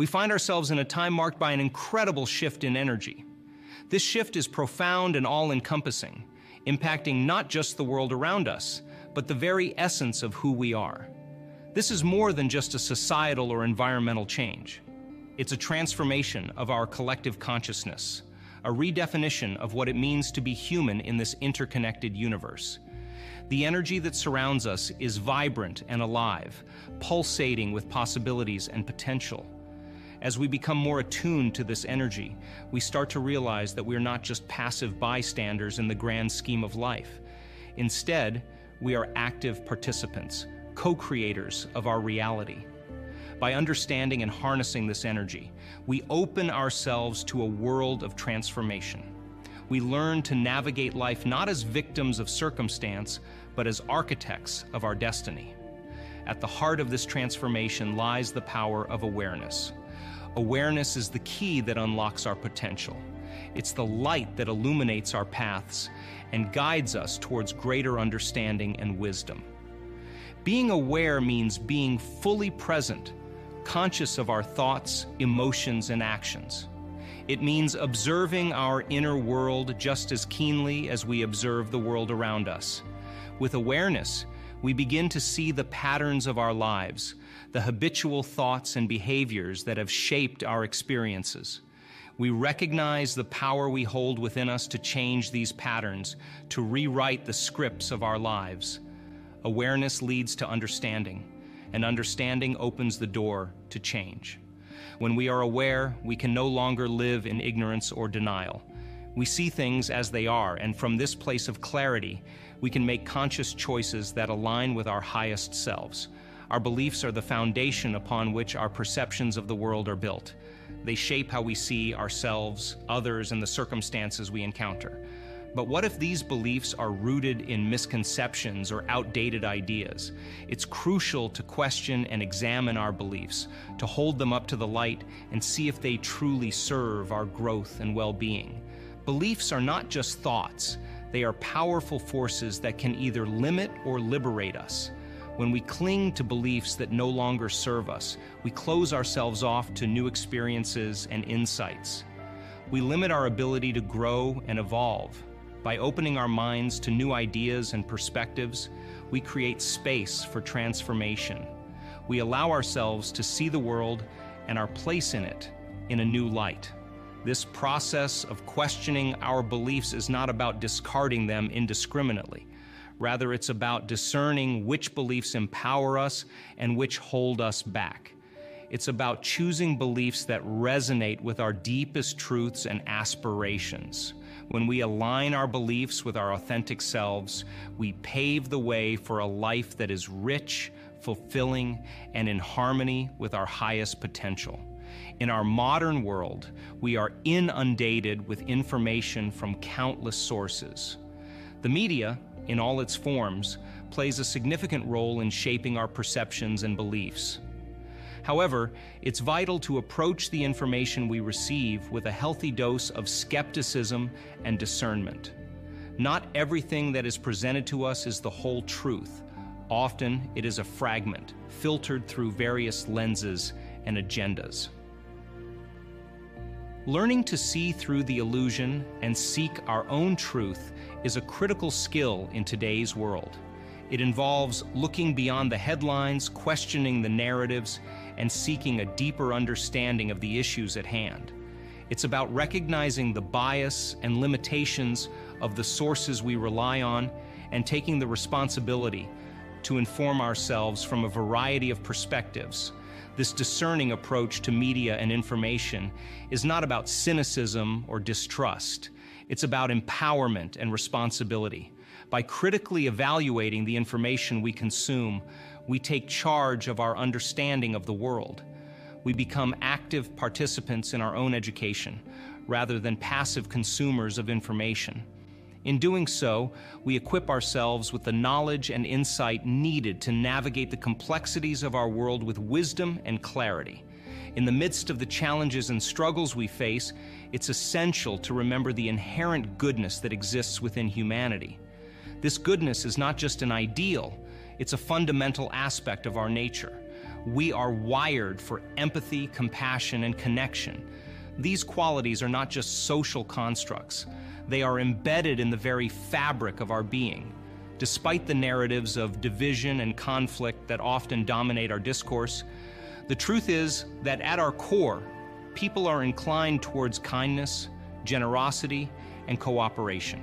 we find ourselves in a time marked by an incredible shift in energy. This shift is profound and all-encompassing, impacting not just the world around us, but the very essence of who we are. This is more than just a societal or environmental change. It's a transformation of our collective consciousness, a redefinition of what it means to be human in this interconnected universe. The energy that surrounds us is vibrant and alive, pulsating with possibilities and potential. As we become more attuned to this energy, we start to realize that we are not just passive bystanders in the grand scheme of life. Instead, we are active participants, co-creators of our reality. By understanding and harnessing this energy, we open ourselves to a world of transformation. We learn to navigate life not as victims of circumstance, but as architects of our destiny. At the heart of this transformation lies the power of awareness. Awareness is the key that unlocks our potential. It's the light that illuminates our paths and guides us towards greater understanding and wisdom. Being aware means being fully present, conscious of our thoughts, emotions, and actions. It means observing our inner world just as keenly as we observe the world around us. With awareness, we begin to see the patterns of our lives, the habitual thoughts and behaviors that have shaped our experiences. We recognize the power we hold within us to change these patterns, to rewrite the scripts of our lives. Awareness leads to understanding, and understanding opens the door to change. When we are aware, we can no longer live in ignorance or denial. We see things as they are, and from this place of clarity, we can make conscious choices that align with our highest selves. Our beliefs are the foundation upon which our perceptions of the world are built. They shape how we see ourselves, others, and the circumstances we encounter. But what if these beliefs are rooted in misconceptions or outdated ideas? It's crucial to question and examine our beliefs, to hold them up to the light and see if they truly serve our growth and well-being. Beliefs are not just thoughts. They are powerful forces that can either limit or liberate us. When we cling to beliefs that no longer serve us, we close ourselves off to new experiences and insights. We limit our ability to grow and evolve. By opening our minds to new ideas and perspectives, we create space for transformation. We allow ourselves to see the world and our place in it in a new light. This process of questioning our beliefs is not about discarding them indiscriminately. Rather, it's about discerning which beliefs empower us and which hold us back. It's about choosing beliefs that resonate with our deepest truths and aspirations. When we align our beliefs with our authentic selves, we pave the way for a life that is rich, fulfilling, and in harmony with our highest potential. In our modern world, we are inundated with information from countless sources. The media, in all its forms, plays a significant role in shaping our perceptions and beliefs. However, it's vital to approach the information we receive with a healthy dose of skepticism and discernment. Not everything that is presented to us is the whole truth. Often, it is a fragment, filtered through various lenses and agendas. Learning to see through the illusion and seek our own truth is a critical skill in today's world. It involves looking beyond the headlines, questioning the narratives, and seeking a deeper understanding of the issues at hand. It's about recognizing the bias and limitations of the sources we rely on and taking the responsibility to inform ourselves from a variety of perspectives. This discerning approach to media and information is not about cynicism or distrust. It's about empowerment and responsibility. By critically evaluating the information we consume, we take charge of our understanding of the world. We become active participants in our own education, rather than passive consumers of information. In doing so, we equip ourselves with the knowledge and insight needed to navigate the complexities of our world with wisdom and clarity. In the midst of the challenges and struggles we face, it's essential to remember the inherent goodness that exists within humanity. This goodness is not just an ideal, it's a fundamental aspect of our nature. We are wired for empathy, compassion, and connection. These qualities are not just social constructs. They are embedded in the very fabric of our being. Despite the narratives of division and conflict that often dominate our discourse, the truth is that at our core, people are inclined towards kindness, generosity, and cooperation.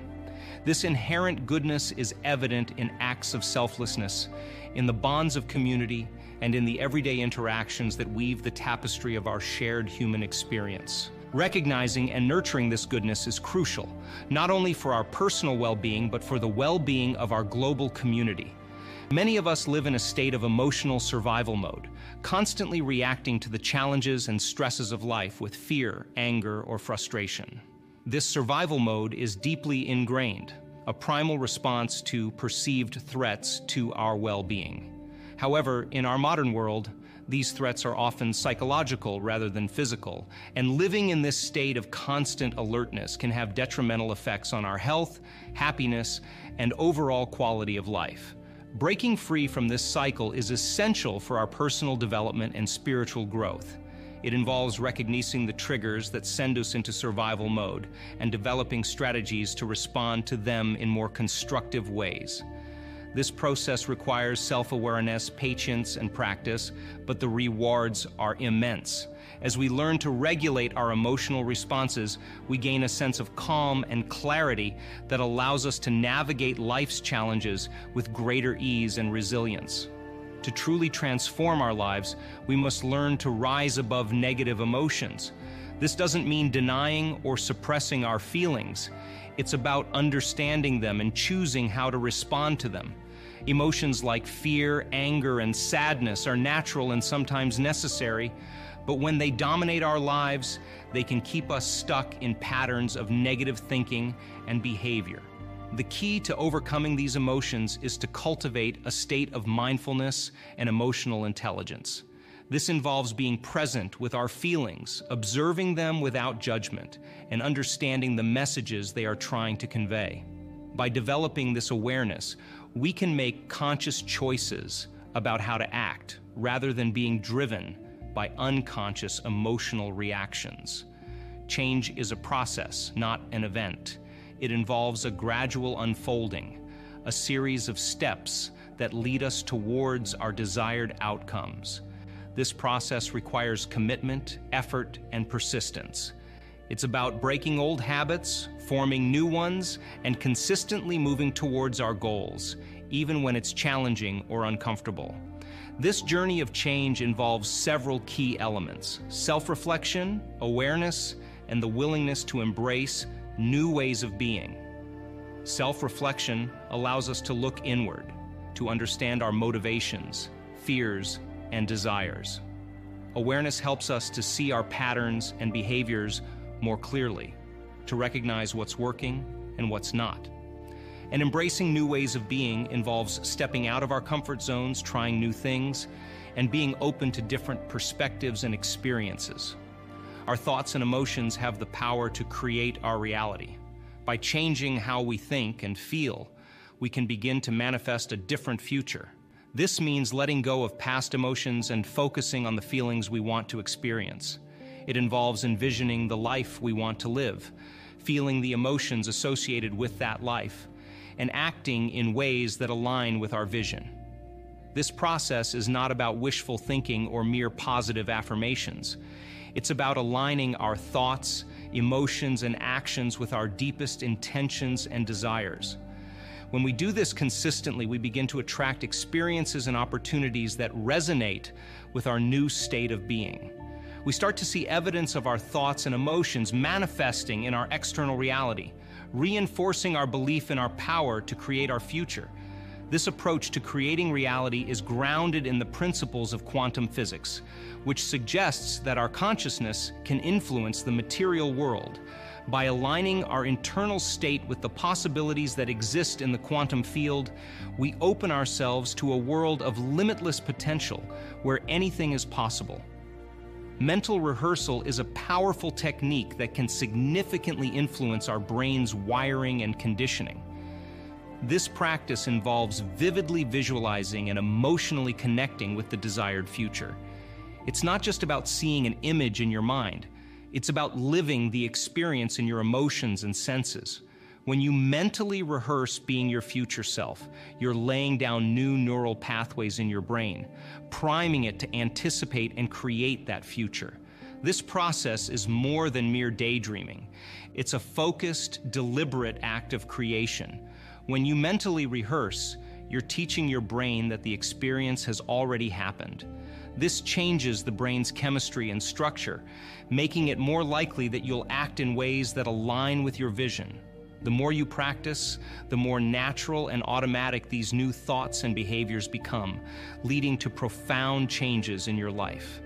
This inherent goodness is evident in acts of selflessness, in the bonds of community, and in the everyday interactions that weave the tapestry of our shared human experience. Recognizing and nurturing this goodness is crucial, not only for our personal well-being, but for the well-being of our global community. Many of us live in a state of emotional survival mode, constantly reacting to the challenges and stresses of life with fear, anger, or frustration. This survival mode is deeply ingrained, a primal response to perceived threats to our well-being. However, in our modern world, these threats are often psychological rather than physical, and living in this state of constant alertness can have detrimental effects on our health, happiness, and overall quality of life. Breaking free from this cycle is essential for our personal development and spiritual growth. It involves recognizing the triggers that send us into survival mode and developing strategies to respond to them in more constructive ways. This process requires self-awareness, patience, and practice, but the rewards are immense. As we learn to regulate our emotional responses, we gain a sense of calm and clarity that allows us to navigate life's challenges with greater ease and resilience. To truly transform our lives, we must learn to rise above negative emotions. This doesn't mean denying or suppressing our feelings. It's about understanding them and choosing how to respond to them. Emotions like fear, anger, and sadness are natural and sometimes necessary, but when they dominate our lives, they can keep us stuck in patterns of negative thinking and behavior. The key to overcoming these emotions is to cultivate a state of mindfulness and emotional intelligence. This involves being present with our feelings, observing them without judgment, and understanding the messages they are trying to convey. By developing this awareness, we can make conscious choices about how to act, rather than being driven by unconscious emotional reactions. Change is a process, not an event. It involves a gradual unfolding, a series of steps that lead us towards our desired outcomes. This process requires commitment, effort, and persistence. It's about breaking old habits, forming new ones, and consistently moving towards our goals, even when it's challenging or uncomfortable. This journey of change involves several key elements: self-reflection, awareness, and the willingness to embrace new ways of being. Self-reflection allows us to look inward, to understand our motivations, fears, and desires. Awareness helps us to see our patterns and behaviors more clearly, to recognize what's working and what's not. And embracing new ways of being involves stepping out of our comfort zones, trying new things, and being open to different perspectives and experiences. Our thoughts and emotions have the power to create our reality. By changing how we think and feel, we can begin to manifest a different future. This means letting go of past emotions and focusing on the feelings we want to experience. It involves envisioning the life we want to live, feeling the emotions associated with that life, and acting in ways that align with our vision. This process is not about wishful thinking or mere positive affirmations. It's about aligning our thoughts, emotions, and actions with our deepest intentions and desires. When we do this consistently, we begin to attract experiences and opportunities that resonate with our new state of being. We start to see evidence of our thoughts and emotions manifesting in our external reality, reinforcing our belief in our power to create our future. This approach to creating reality is grounded in the principles of quantum physics, which suggests that our consciousness can influence the material world. By aligning our internal state with the possibilities that exist in the quantum field, we open ourselves to a world of limitless potential where anything is possible. Mental rehearsal is a powerful technique that can significantly influence our brain's wiring and conditioning. This practice involves vividly visualizing and emotionally connecting with the desired future. It's not just about seeing an image in your mind. It's about living the experience in your emotions and senses. When you mentally rehearse being your future self, you're laying down new neural pathways in your brain, priming it to anticipate and create that future. This process is more than mere daydreaming. It's a focused, deliberate act of creation. When you mentally rehearse, you're teaching your brain that the experience has already happened. This changes the brain's chemistry and structure, making it more likely that you'll act in ways that align with your vision. The more you practice, the more natural and automatic these new thoughts and behaviors become, leading to profound changes in your life.